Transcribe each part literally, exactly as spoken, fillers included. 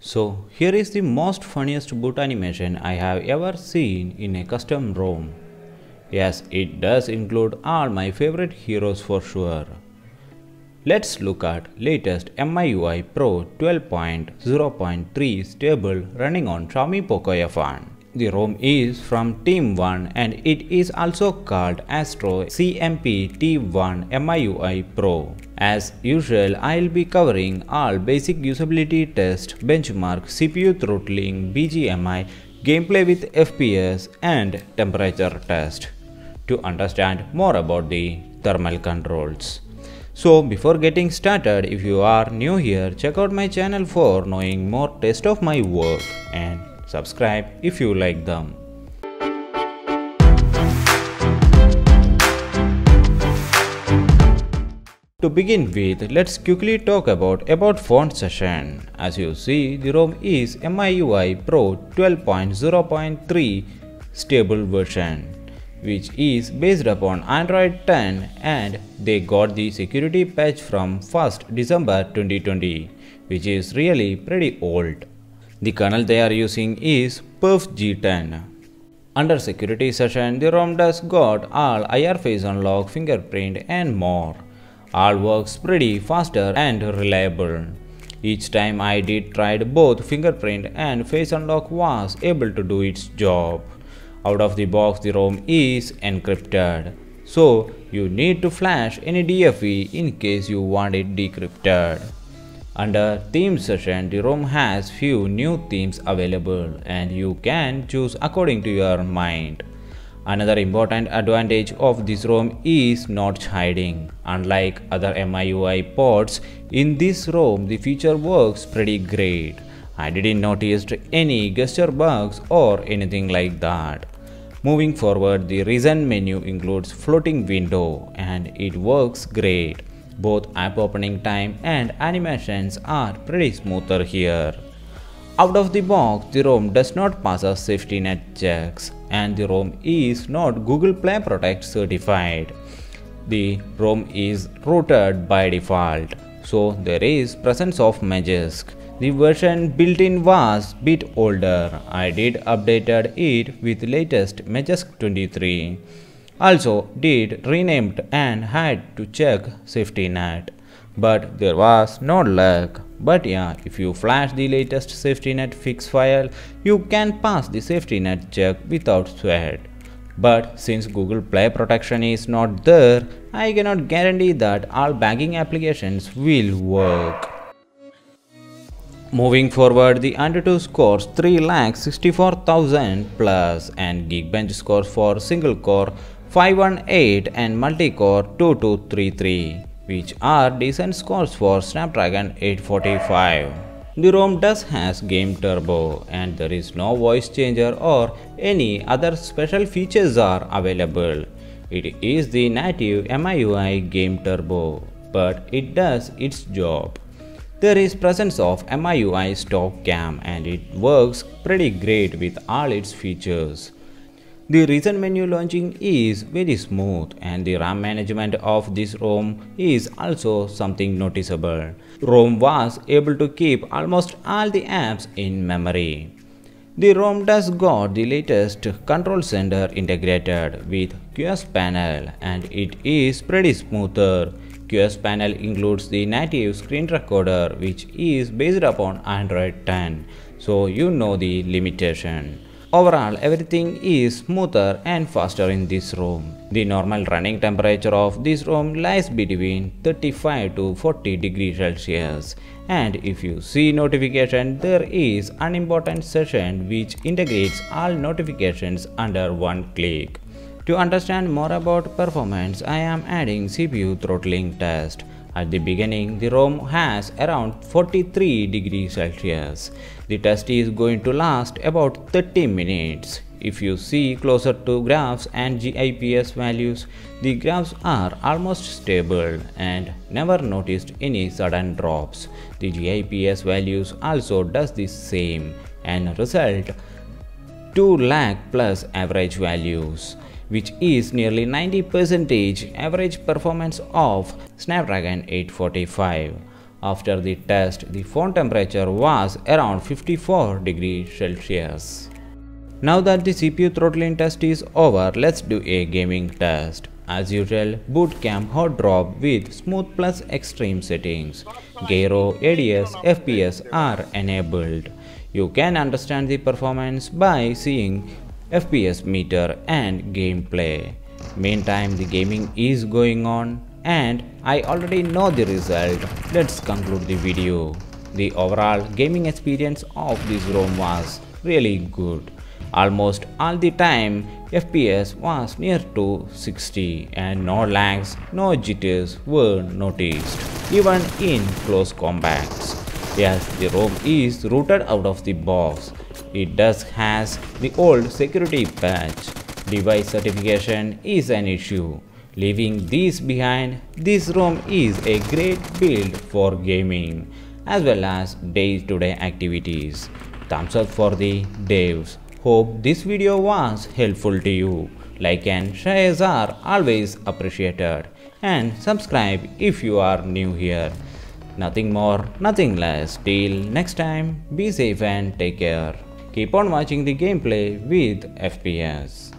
So here is the most funniest boot animation I have ever seen in a custom ROM. Yes, it does include all my favorite heroes for sure. Let's look at latest M I U I Pro twelve point zero point three stable running on Xiaomi Poco F one. The ROM is from Team One and it is also called Astro C M P T one M I U I Pro. As usual, I'll be covering all basic usability tests, benchmark, C P U throttling, B G M I, gameplay with F P S and temperature test to understand more about the thermal controls. So before getting started, if you are new here, check out my channel for knowing more test of my work and subscribe if you like them. To begin with, let's quickly talk about about font session. As you see, the ROM is M I U I Pro twelve point zero point three stable version, which is based upon Android ten, and they got the security patch from first December twenty twenty, which is really pretty old. The kernel they are using is PerfG ten. Under security session, the ROM does got all I R face unlock, fingerprint and more. All works pretty faster and reliable. Each time I did tried both fingerprint and face unlock was able to do its job. Out of the box, the ROM is encrypted, so you need to flash any D F E in case you want it decrypted. Under theme session, the ROM has few new themes available and you can choose according to your mind. Another important advantage of this ROM is notch hiding. Unlike other M I U I ports, in this ROM the feature works pretty great. I didn't notice any gesture bugs or anything like that. Moving forward, the reason menu includes floating window and it works great. Both app opening time and animations are pretty smoother here. Out of the box, the ROM does not pass a safety net checks and the ROM is not Google Play Protect certified. The ROM is rooted by default, so there is presence of Magisk. The version built in was bit older. I did updated it with latest Magisk twenty-three. Also did renamed and had to check safety net, but there was no luck. But yeah, if you flash the latest safety net fix file, you can pass the safety net check without sweat. But since Google Play protection is not there, I cannot guarantee that all banking applications will work. Moving forward, the AnTuTu scores three lakh sixty-four thousand plus and Geekbench scores for single core five one eight and multi-core two two three three, which are decent scores for Snapdragon eight forty-five. The ROM does has Game Turbo and there is no voice changer or any other special features are available. It is the native M I U I Game Turbo, but it does its job. There is presence of M I U I stock cam and it works pretty great with all its features. The recent menu launching is very smooth and the RAM management of this ROM is also something noticeable. ROM was able to keep almost all the apps in memory. The ROM does got the latest control center integrated with Q S panel and it is pretty smoother. Q S panel includes the native screen recorder, which is based upon Android ten, so you know the limitation. Overall, everything is smoother and faster in this ROM. The normal running temperature of this ROM lies between thirty-five to forty degrees Celsius. And if you see notification, there is an important session which integrates all notifications under one click. To understand more about performance, I am adding C P U throttling test. At the beginning, the ROM has around forty-three degrees Celsius. The test is going to last about thirty minutes. If you see closer to graphs and G I P S values, the graphs are almost stable and never noticed any sudden drops. The G I P S values also does the same and result two lakh plus average values, which is nearly ninety percent average performance of Snapdragon eight forty-five. After the test, the phone temperature was around fifty-four degrees Celsius. Now that the C P U throttling test is over, let's do a gaming test. As usual, boot camp hot drop with smooth plus extreme settings. Gyro, A D S, F P S are enabled. You can understand the performance by seeing F P S meter and gameplay. Meantime, the gaming is going on and I already know the result. Let's conclude the video. The overall gaming experience of this ROM was really good. Almost all the time F P S was near to sixty and no lags, no jitters were noticed, even in close combats. Yes, the ROM is rooted out of the box. It does has the old security patch. Device certification is an issue. Leaving these behind, this ROM is a great build for gaming as well as day-to-day activities. Thumbs up for the devs. Hope this video was helpful to you. Like and shares are always appreciated, and subscribe if you are new here. Nothing more, nothing less. Till next time, be safe and take care. Keep on watching the gameplay with F P S.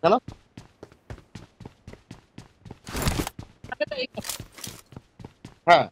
Hello? Huh.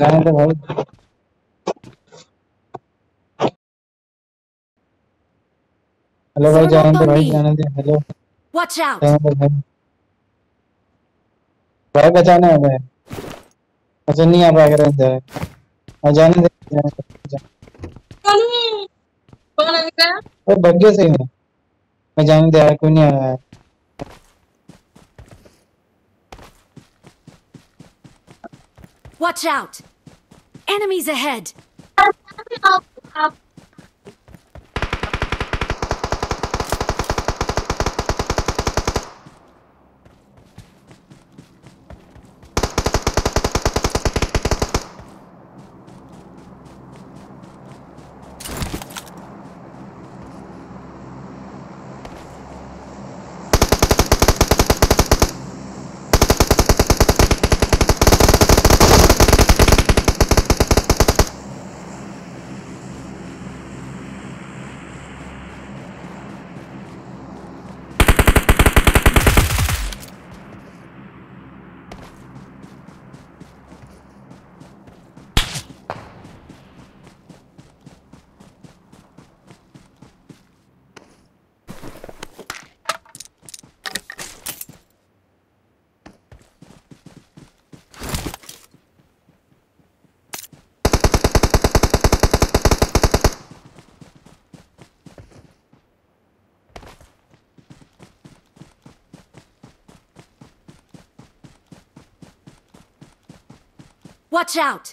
Hello भाई जान दो भाई जान दे hello watch out भाई बचाना है भाई अच्छा नहीं आप आगे रहने दे आ जाने दे कौन कौन आ गया वो बग्गे से है मैं जाने दे कोई नहीं आया है Watch out! Enemies ahead! Watch out!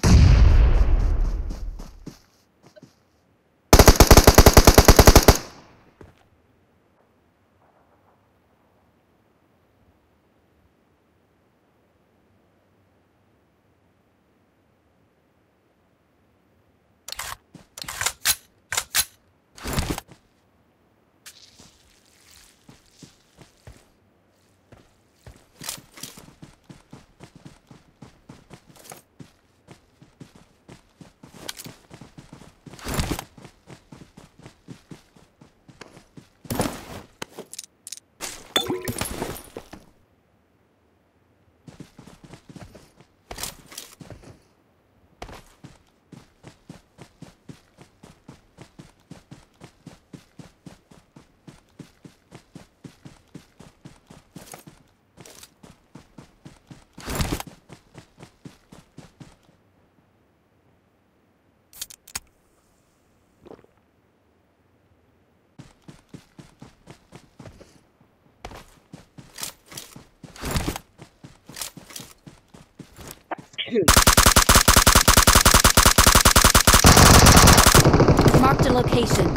Marked a location.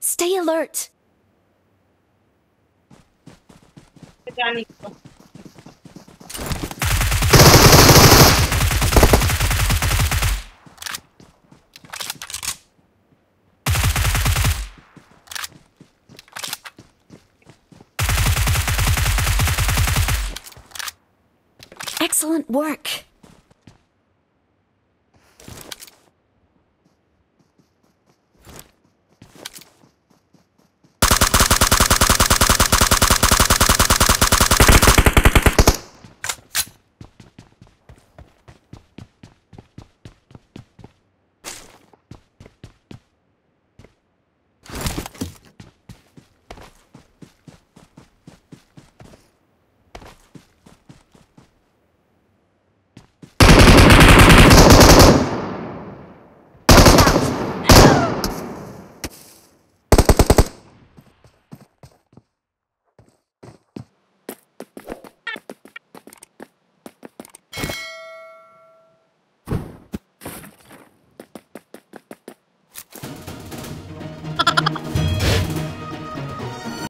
Stay alert. Excellent work!